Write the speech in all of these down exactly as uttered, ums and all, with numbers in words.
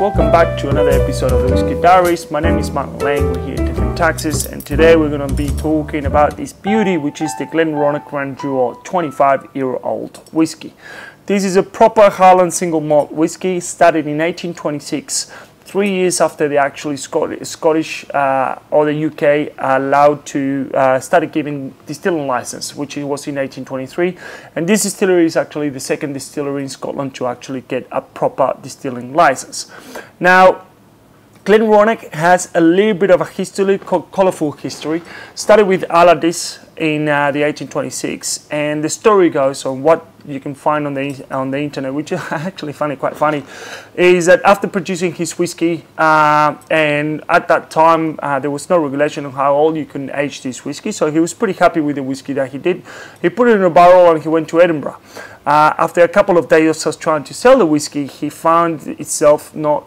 Welcome back to another episode of The Whisky Diaries. My name is Martin Lane, we're here at Death and Taxes, and today we're going to be talking about this beauty, which is the GlenDronach Grandeur twenty-five year old whiskey. This is a proper Highland single malt whiskey, started in eighteen twenty-six, three years after they actually Scottish uh, or the U K are allowed to uh, started giving distilling license, which it was in eighteen twenty-three. And this distillery is actually the second distillery in Scotland to actually get a proper distilling license. Now, GlenDronach has a little bit of a history, colourful history. Started with Aladis in uh, the eighteen twenty-six, and the story goes on what you can find on the on the internet, which I actually find it quite funny, is that after producing his whiskey, uh, and at that time uh, there was no regulation on how old you can age this whiskey, so he was pretty happy with the whiskey that he did. He put it in a barrel and he went to Edinburgh. Uh, after a couple of days of trying to sell the whiskey, he found itself not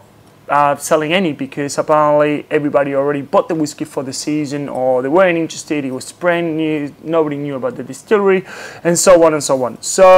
Uh, selling any, because apparently everybody already bought the whiskey for the season, or they weren't interested, it was brand new, nobody knew about the distillery, and so on and so on. So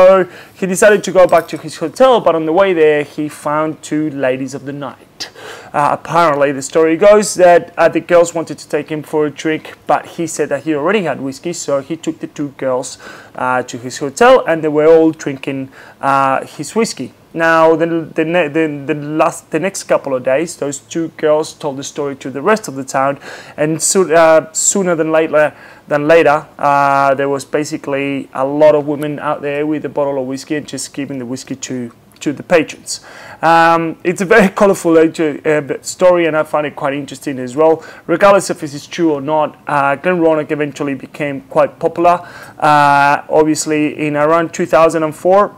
he decided to go back to his hotel, but on the way there he found two ladies of the night. Uh, apparently the story goes that uh, the girls wanted to take him for a drink, but he said that he already had whiskey, so he took the two girls uh, to his hotel, and they were all drinking uh, his whiskey. Now, the, the, the, the, last, the next couple of days, those two girls told the story to the rest of the town, and so, uh, sooner than later, than later uh, there was basically a lot of women out there with a bottle of whiskey and just giving the whiskey to, to the patrons. Um, it's a very colourful uh, story, and I find it quite interesting as well. Regardless if this is true or not, uh, GlenDronach eventually became quite popular. Uh, obviously, in around two thousand four,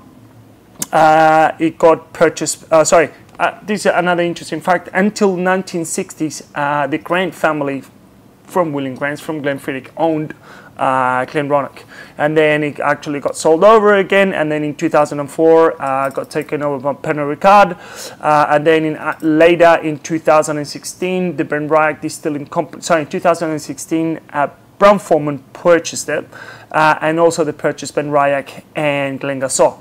Uh, it got purchased, uh, sorry, uh, this is another interesting fact. Until nineteen sixties, uh, the Grant family from William Grant, from Glenfiddich, owned uh, GlenDronach. And then it actually got sold over again, and then in two thousand four, uh, got taken over by Pernod Ricard. Uh, and then in, uh, later in two thousand sixteen, the Ben Riach Distilling Company, sorry, in two thousand sixteen, uh, Brown Forman purchased it, uh, and also they purchased Ben Riach and Glengassaugh.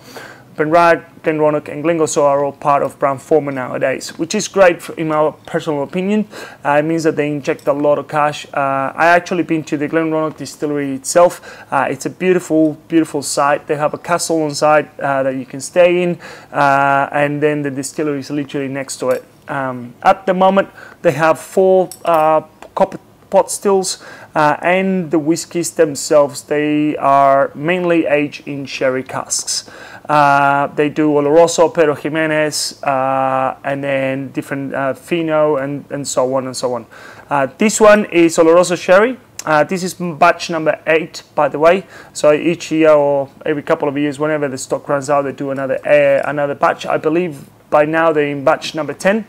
Ben Riach, GlenDronach and Glengassaugh are all part of Brown Forman nowadays, which is great for, in my personal opinion. Uh, it means that they inject a lot of cash. Uh, I actually been to the GlenDronach distillery itself. Uh, it's a beautiful, beautiful site. They have a castle on site uh, that you can stay in, uh, and then the distillery is literally next to it. Um, at the moment, they have four uh, copper pot stills, uh, and the whiskies themselves, they are mainly aged in sherry casks. Uh, they do Oloroso, Pedro Jimenez, uh, and then different uh, Fino, and, and so on and so on. Uh, this one is Oloroso Sherry. Uh, this is batch number eight, by the way. So each year or every couple of years, whenever the stock runs out, they do another, uh, another batch. I believe by now they're in batch number ten.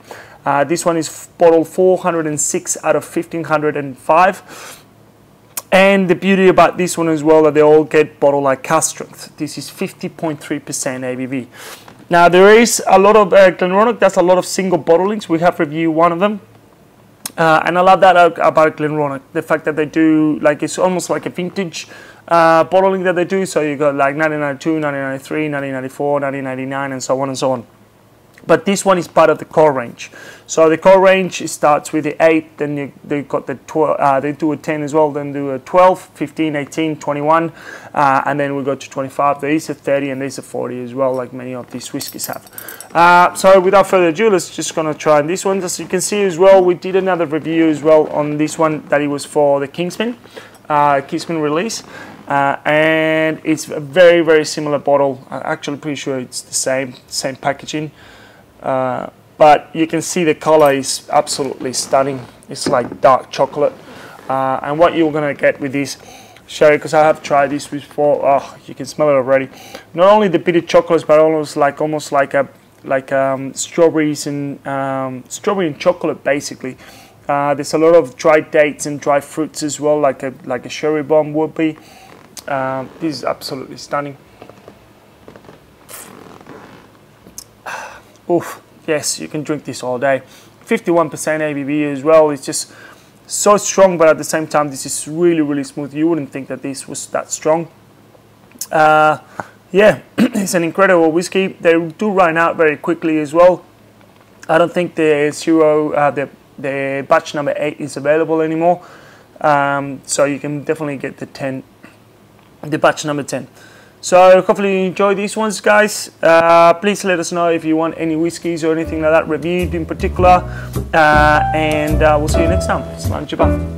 Uh, this one is bottle four hundred six out of fifteen hundred five. And the beauty about this one as well, that they all get bottle like cask strength. This is fifty point three percent A B V. Now, there is a lot of uh, GlenDronach, that's a lot of single bottlings. We have reviewed one of them. Uh, and I love that about GlenDronach, the fact that they do, like, it's almost like a vintage uh, bottling that they do. So you got like nineteen ninety-two, nineteen ninety-three, nineteen ninety-four, nineteen ninety-nine, and so on and so on. But this one is part of the core range. So the core range starts with the eight, then you, they've got the twelve, uh, they do a ten as well, then do a twelve, fifteen, eighteen, twenty-one, uh, and then we go to twenty-five. There is a thirty and there is a forty as well, like many of these whiskies have. Uh, so without further ado, let's just gonna try this one. As you can see as well, we did another review as well on this one, that it was for the Kingsman, uh, Kingsman release. Uh, and it's a very, very similar bottle. I'm actually pretty sure it's the same, same packaging. Uh, but you can see the color is absolutely stunning. It's like dark chocolate, uh, and what you're gonna get with this sherry, because I have tried this before. Oh, you can smell it already. Not only the bitter chocolates, but almost like almost like a like um, strawberries and um, strawberry and chocolate basically. Uh, there's a lot of dried dates and dried fruits as well, like a like a sherry bomb would be. Um, this is absolutely stunning. Oof, yes, you can drink this all day. fifty-one percent A B V as well. It's just so strong, but at the same time, this is really, really smooth. You wouldn't think that this was that strong. Uh, yeah, it's an incredible whiskey. They do run out very quickly as well. I don't think the zero, uh, the the batch number eight is available anymore. Um, so you can definitely get the ten, the batch number ten. So hopefully you enjoy these ones, guys. Uh, please let us know if you want any whiskies or anything like that reviewed in particular. Uh, and uh, we'll see you next time. Slán Chibá.